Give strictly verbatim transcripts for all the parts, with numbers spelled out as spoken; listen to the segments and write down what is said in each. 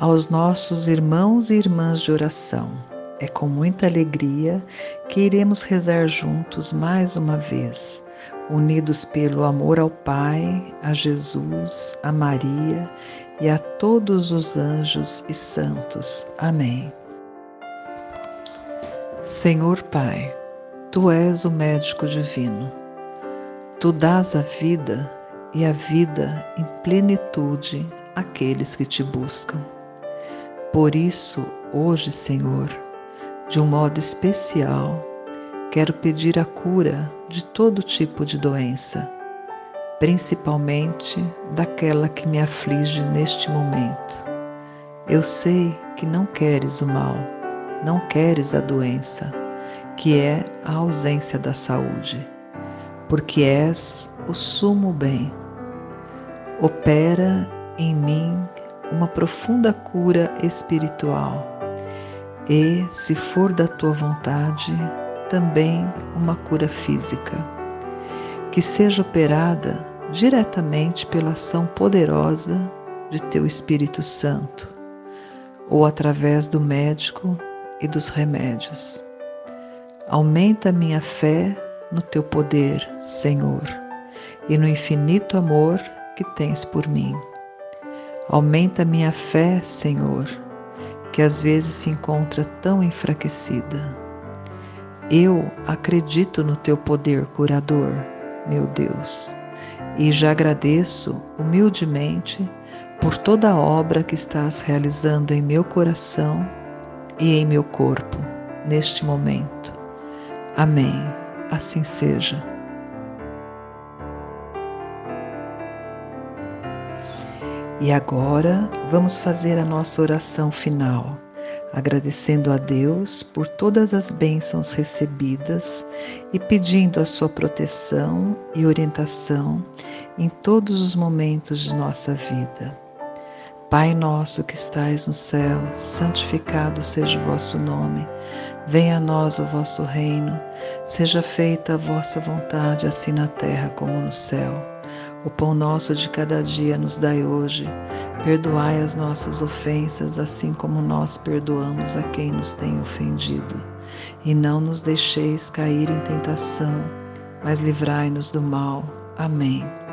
aos nossos irmãos e irmãs de oração. É com muita alegria que iremos rezar juntos mais uma vez, unidos pelo amor ao Pai, a Jesus, a Maria e a todos os anjos e santos. Amém. Senhor Pai, Tu és o médico divino. Tu dás a vida e a vida em plenitude àqueles que Te buscam. Por isso, hoje, Senhor, de um modo especial, quero pedir a cura de todo tipo de doença, principalmente daquela que me aflige neste momento. Eu sei que não queres o mal, não queres a doença, que é a ausência da saúde, porque és o sumo bem. Opera em mim uma profunda cura espiritual, e, se for da Tua vontade, também uma cura física, que seja operada diretamente pela ação poderosa de Teu Espírito Santo, ou através do médico e dos remédios. Aumenta minha fé no Teu poder, Senhor, e no infinito amor que tens por mim. Aumenta minha fé, Senhor, que às vezes se encontra tão enfraquecida. Eu acredito no Teu poder curador, meu Deus, e já agradeço humildemente por toda a obra que estás realizando em meu coração e em meu corpo, neste momento. Amém. Assim seja. E agora vamos fazer a nossa oração final, agradecendo a Deus por todas as bênçãos recebidas e pedindo a sua proteção e orientação em todos os momentos de nossa vida. Pai nosso que estais no céu, santificado seja o vosso nome. Venha a nós o vosso reino. Seja feita a vossa vontade, assim na terra como no céu. O pão nosso de cada dia nos dai hoje. Perdoai as nossas ofensas, assim como nós perdoamos a quem nos tem ofendido. E não nos deixeis cair em tentação, mas livrai-nos do mal. Amém.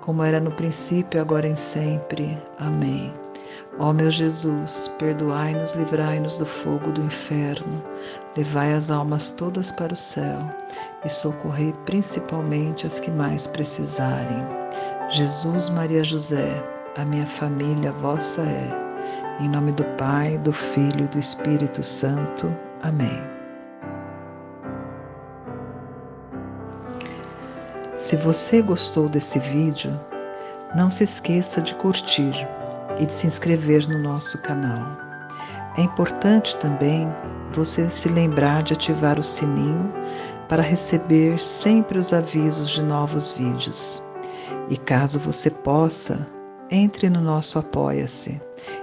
como era no princípio, agora e sempre. Amém. Ó meu Jesus, perdoai-nos, livrai-nos do fogo do inferno, levai as almas todas para o céu e socorrei principalmente as que mais precisarem. Jesus, Maria, José, a minha família vossa é. Em nome do Pai, do Filho e do Espírito Santo. Amém. Se você gostou desse vídeo, não se esqueça de curtir e de se inscrever no nosso canal. É importante também você se lembrar de ativar o sininho para receber sempre os avisos de novos vídeos. E caso você possa, entre no nosso Apoia-se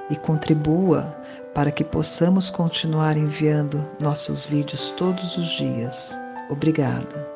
e contribua para que possamos continuar enviando nossos vídeos todos os dias. Obrigada.